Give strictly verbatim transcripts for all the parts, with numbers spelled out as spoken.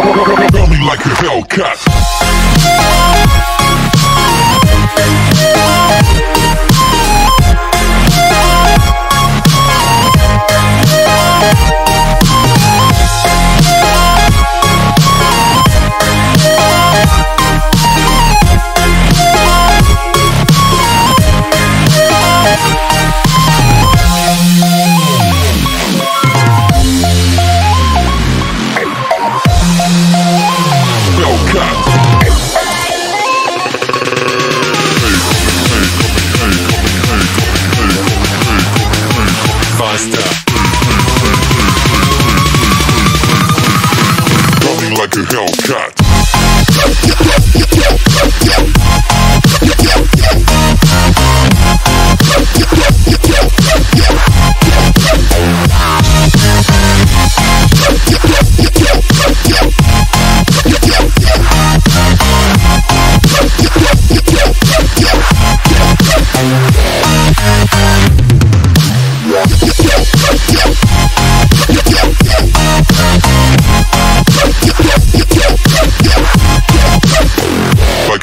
Tell me like a Hellcat. Coming like a Hellcat. Hellcat.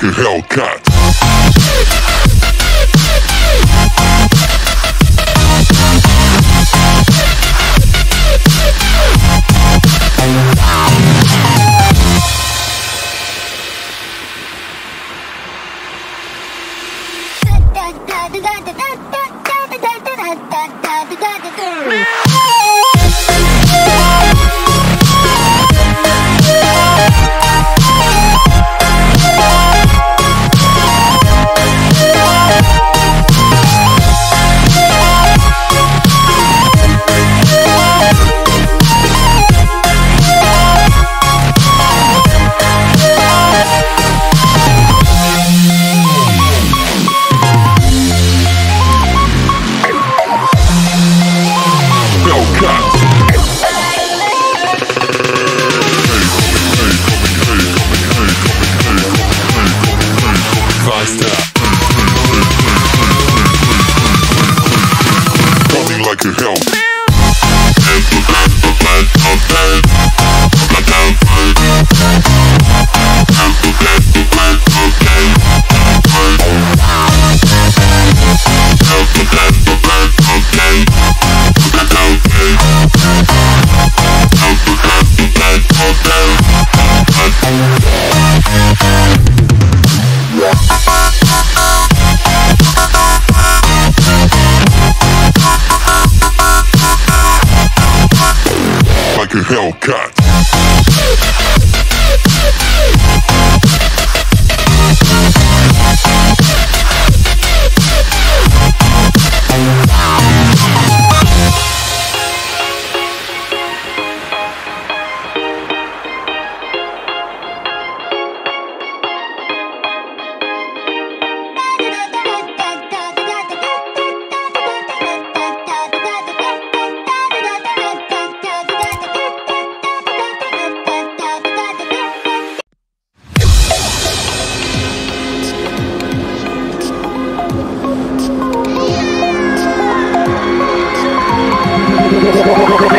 Hellcat.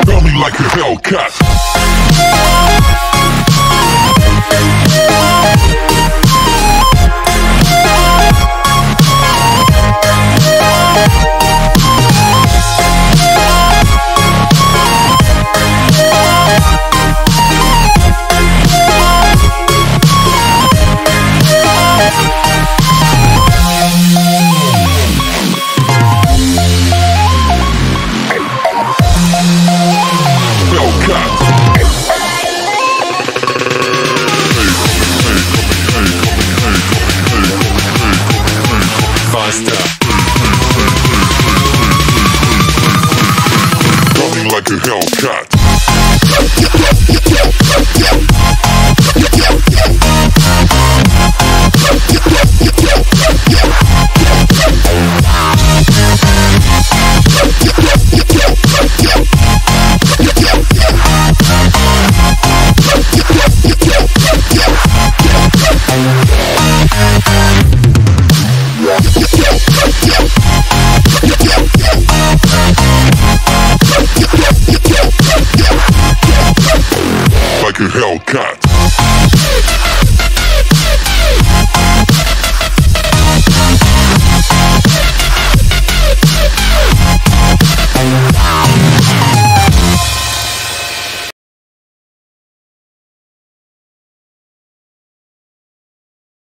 Tell me like a Hellcat. Coming like a Hellcat. Hellcat.